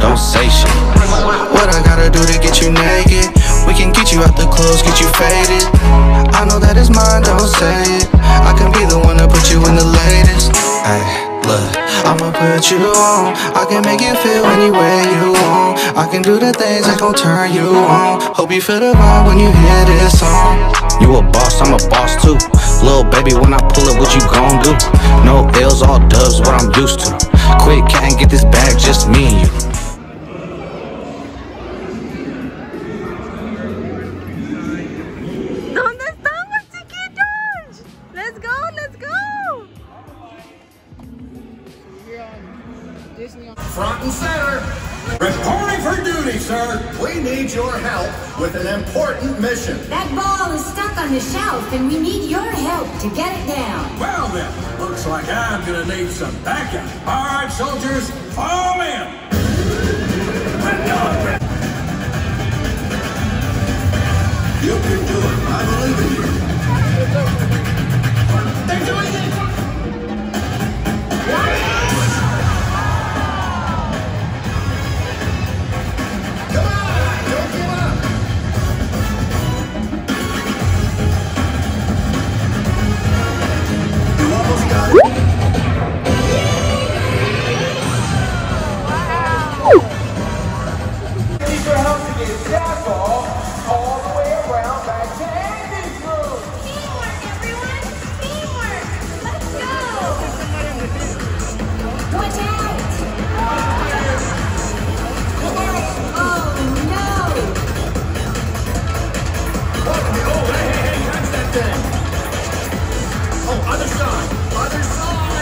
don't say shit. What I gotta do to get you naked? We can get you out the clothes, get you faded. I know that it's mine, don't say it. I can be the one to put you in the latest. Ay, look, I'ma put you on. I can make you feel any way you want. I can do the things that gon' turn you on. Hope you feel the vibe when you hear this song. You a boss, I'm a boss too. Lil' baby, when I pull up, what you gon' do? No L's, all dubs, what I'm used to. Quick, can't get this bag, just me and you. ¿Dónde estamos, chiquitos? Let's go, let's go! Front and center, reporting for duty, sir. We need your help with an important mission. That ball is stuck on the shelf, and we need your help to get it down. Well then, looks like I'm gonna need some backup. All right, soldiers, fall in. You can do it. I believe in you. They're doing it. Come on, don't give up. You almost got it. Wow. Need your help to get that ball all the way around back to Andy's room. Teamwork, everyone. Teamwork. Let's go. Watch out. Oh, no. Oh, hey, hey, hey. That's that thing. Oh, other side. Other side.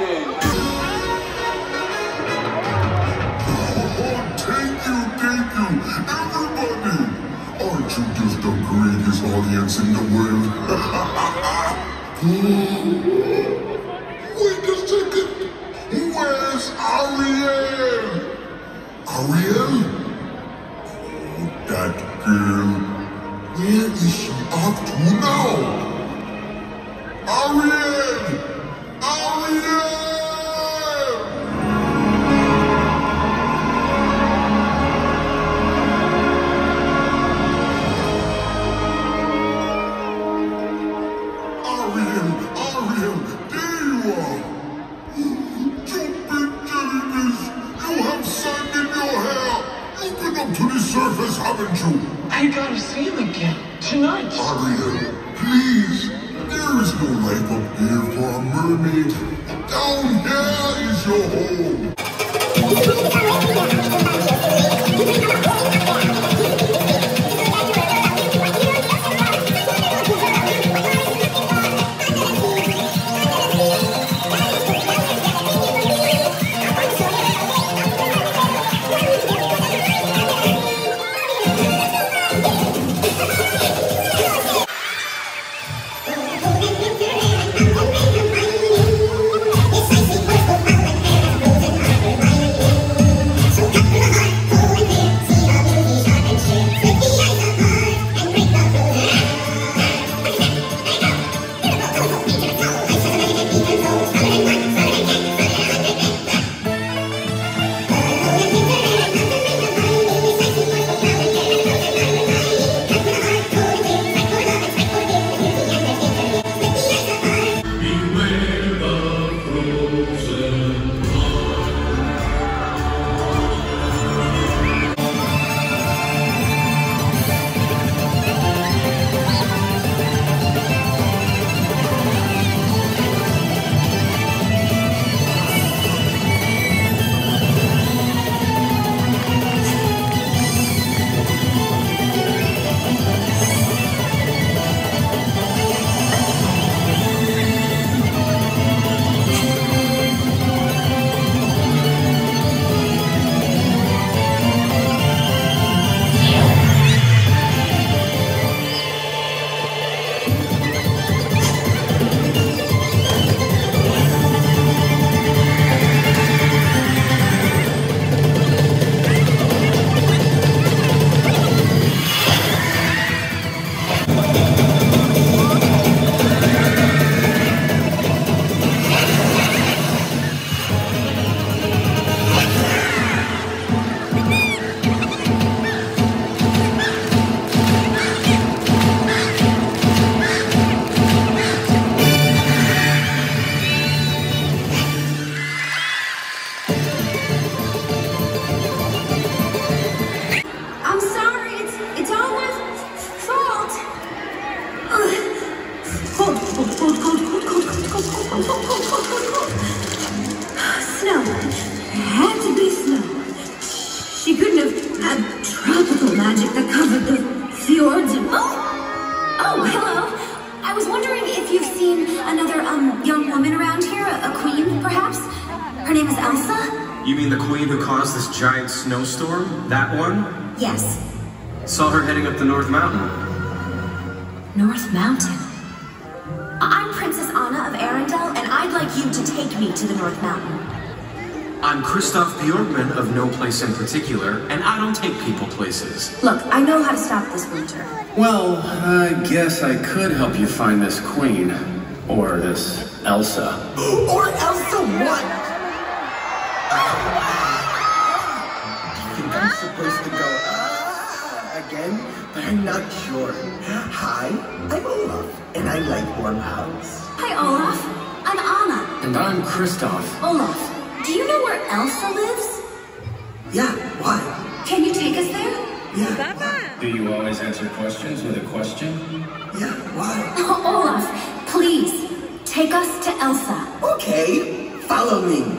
game. Thank you, everybody. Aren't you just the greatest audience in the world? Wait a second. Where's Ariel? Ariel? Oh, that girl. Where is she up to now? Ariel! Ariel! Ariel, there you are! You big jellyfish! You have sand in your hair! You've been up to the surface, haven't you? I gotta see him again, tonight. Ariel, please. There is no life up there for a mermaid. Down here is your home. Giant snowstorm? That one? Yes. Saw her heading up the North Mountain. North Mountain? I'm Princess Anna of Arendelle, and I'd like you to take me to the North Mountain. I'm Kristoff Bjorkman of No Place in Particular, and I don't take people places. Look, I know how to stop this winter. Well, I guess I could help you find this queen. Or this Elsa. Or Elsa what? Supposed to go again, but I'm not sure. Hi, I'm Olaf, and I like warm hugs. Hi, Olaf. I'm Anna. And I'm Kristoff. Olaf, do you know where Elsa lives? Yeah, why? Can you take us there? Yeah, why? Do you always answer questions with a question? Yeah, why? Oh, Olaf, please, take us to Elsa. Okay, follow me.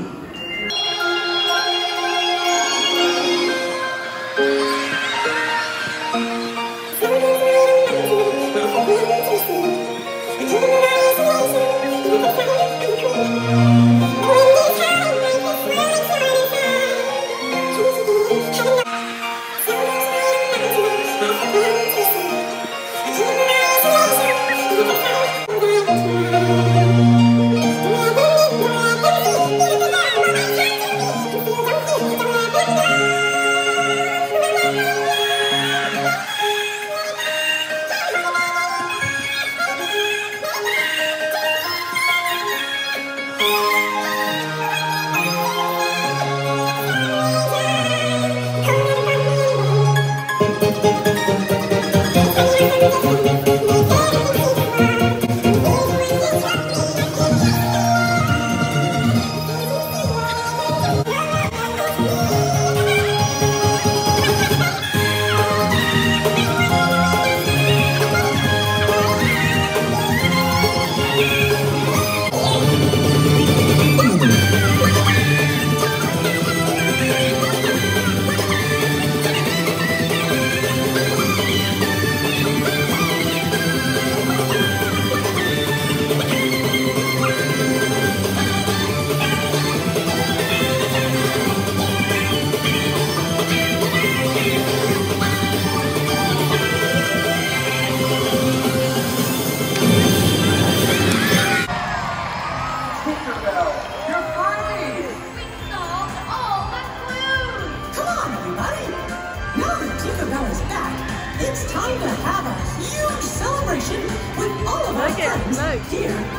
scared most. Here in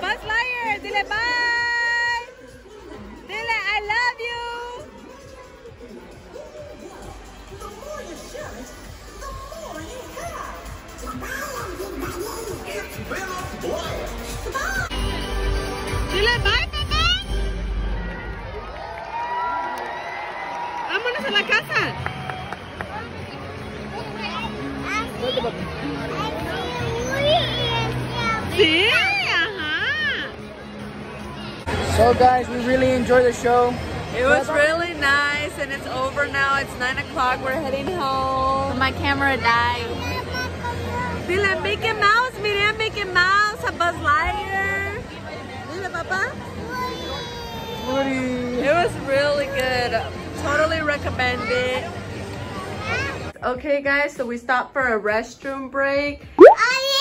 Buzz Lightyear! So guys, we really enjoyed the show. It was really nice, and it's over now. It's 9 o'clock. We're heading home. My camera died. Dile Mickey Mouse, mire Mickey Mouse, a Buzz Lightyear. Dile Papa. It was really good. Totally recommend it. Okay guys, so we stopped for a restroom break.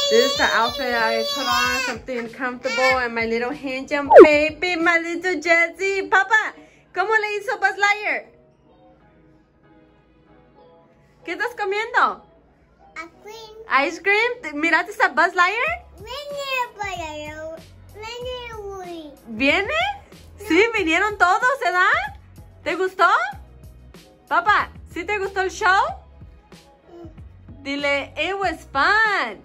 This is the outfit I put on, something comfortable, and my little hand jump baby, my little Jessie. Papa, ¿cómo le hizo Buzz Lightyear? ¿Qué estás comiendo? Ice cream. Ice cream? ¿Miraste a Buzz Lightyear? Viene. ¿Viene? Sí, vinieron todos, ¿verdad? ¿Te gustó? Papa, ¿sí te gustó el show? Dile, it was fun.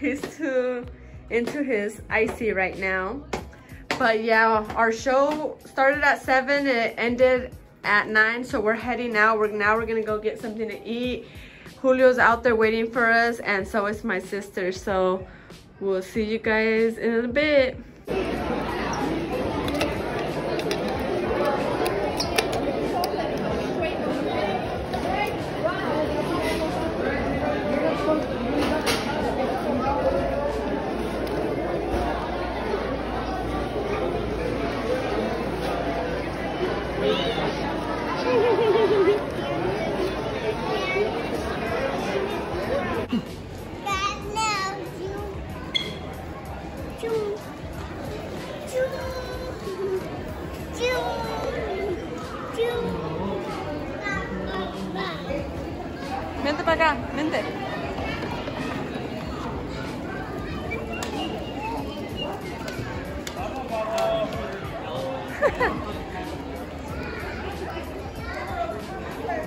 He's too into his icy right now. But yeah, our show started at 7 and it ended at 9, so we're heading out. Now we're gonna go get something to eat. Julio's out there waiting for us, and so is my sister, so we'll see you guys in a bit. Vente para acá, vente.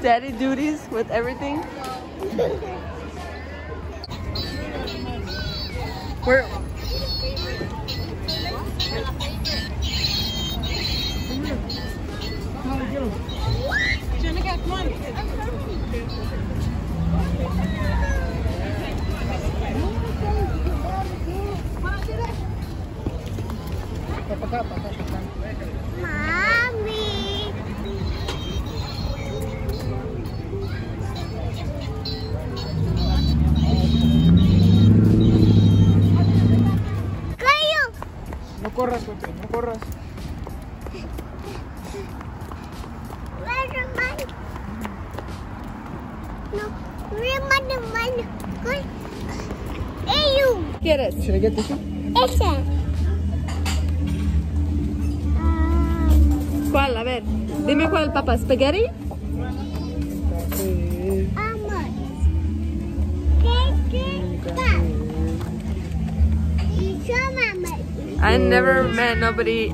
Daddy duties with everything. We're Jenica, come on. I'm coming. Mommy. Cayo. No corras, José, no corras. Get it. Should I get this one? Esa. ¿Cuál? A ver. Dime cuál, papá. ¿Spaghetti? Amor. I never met nobody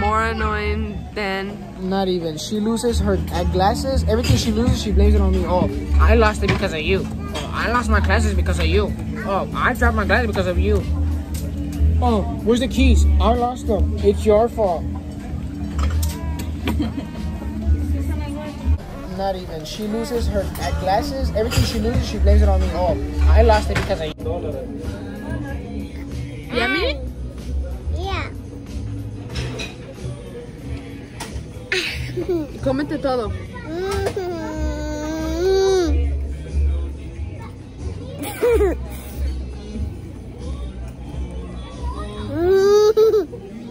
more annoying than... Not even. She loses her glasses. Everything she loses, she blames it on me. Oh, I lost it because of you. Oh, I lost my glasses because of you. Oh, I dropped my glasses because of you. Oh, where's the keys? I lost them. It's your fault. Not even. She loses her glasses. Everything she loses, she blames it on me. Oh, I lost it because of you. Yummy? Yeah. Cómete todo.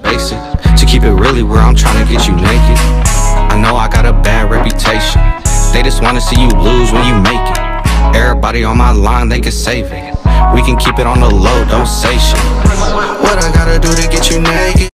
To keep it really where I'm trying to get you naked. I know I got a bad reputation. They just want to see you lose when you make it. Everybody on my line, they can save it. We can keep it on the low, don't say shit. What I gotta do to get you naked?